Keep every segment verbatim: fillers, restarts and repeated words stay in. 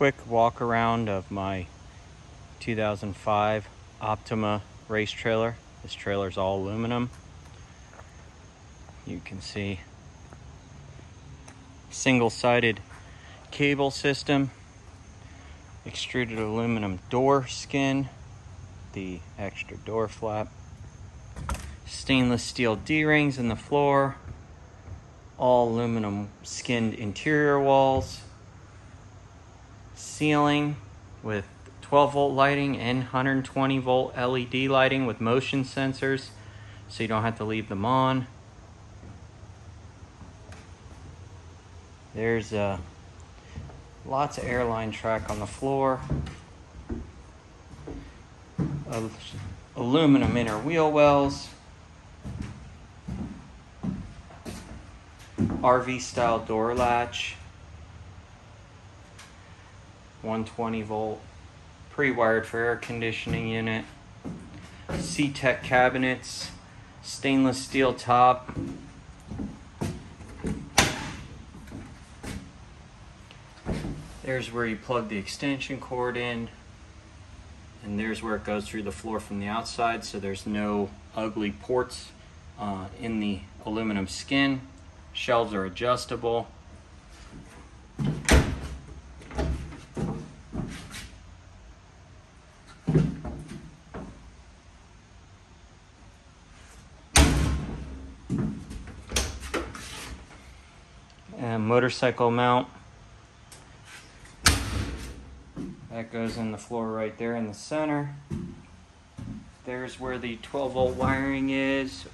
quick walk around of my two thousand five Optima race trailer. This trailer is all aluminum. You can see single-sided cable system, extruded aluminum door skin, the extra door flap, stainless steel D-rings in the floor, all aluminum skinned interior walls, ceiling with twelve volt lighting and one hundred twenty volt L E D lighting with motion sensors so you don't have to leave them on. There's uh, lots of airline track on the floor. Al- aluminum inner wheel wells. R V style door latch. one hundred twenty volt pre-wired for air conditioning unit. C Tech cabinets. Stainless steel top. There's where you plug the extension cord in, and there's where it goes through the floor from the outside, so there's no ugly ports uh, in the aluminum skin. Shelves are adjustable. And motorcycle mount. That goes in the floor right there in the center. There's where the twelve volt wiring is,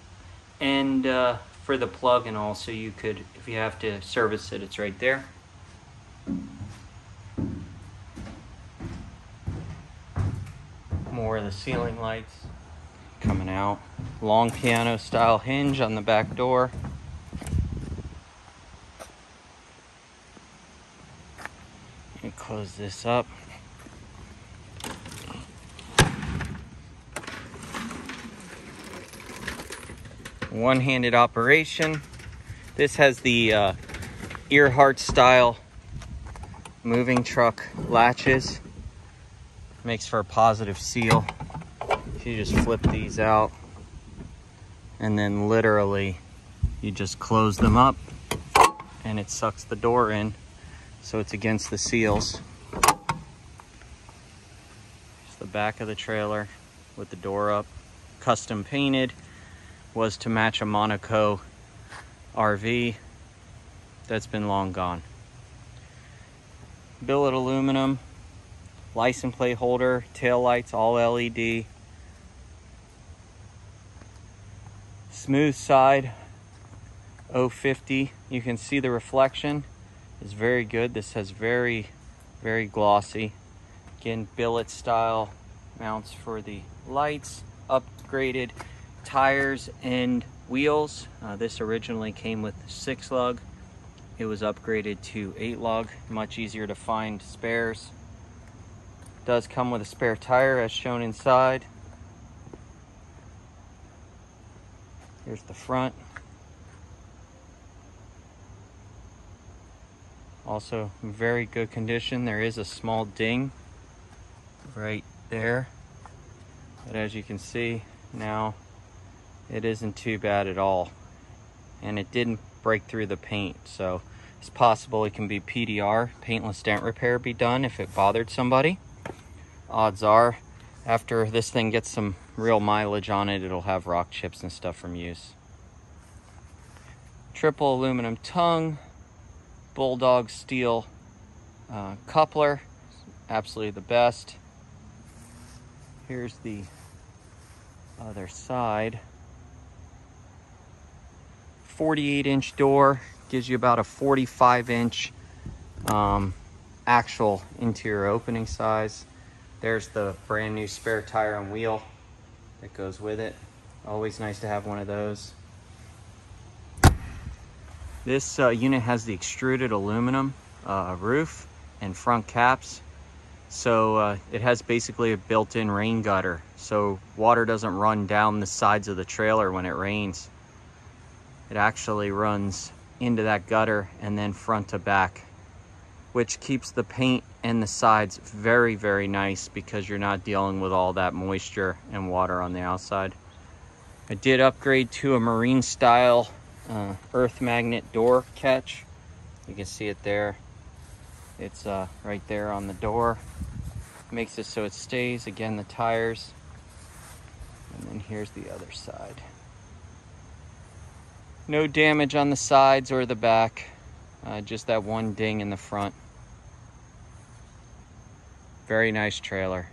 and uh, for the plug and all, so you could, if you have to service it, it's right there. More of the ceiling lights coming out. Long piano style hinge on the back door. Let me close this up. One-handed operation. This has the uh, Earhart style moving truck latches. Makes for a positive seal. You just flip these out and then literally you just close them up and it sucks the door in, so it's against the seals. It's the back of the trailer with the door up, custom painted. Was to match a Monaco R V that's been long gone. Billet aluminum, license plate holder, tail lights, all L E D. Smooth side oh fifty. You can see the reflection is very good. This has very, very glossy. Again, billet style mounts for the lights, upgraded tires and wheels. Uh, this originally came with six lug. It was upgraded to eight lug, much easier to find spares. Does come with a spare tire as shown inside. Here's the front. Also in very good condition. There is a small ding right there, but as you can see now, it isn't too bad at all, and it didn't break through the paint, so it's possible it can be P D R, paintless dent repair, be done if it bothered somebody. Odds are after this thing gets some real mileage on it, it'll have rock chips and stuff from use. Triple aluminum tongue, Bulldog steel uh, coupler, absolutely the best. Here's the other side. forty-eight inch door gives you about a forty-five inch um, actual interior opening size. There's the brand new spare tire and wheel that goes with it. Always nice to have one of those. This uh, unit has the extruded aluminum uh, roof and front caps. So uh, it has basically a built-in rain gutter, so water doesn't run down the sides of the trailer when it rains. It actually runs into that gutter and then front to back, which keeps the paint and the sides very, very nice because you're not dealing with all that moisture and water on the outside. I did upgrade to a marine style uh, earth magnet door catch. You can see it there. It's uh, right there on the door. Makes it so it stays. Again, the tires. And then here's the other side. No damage on the sides or the back. Uh, just that one ding in the front. Very nice trailer.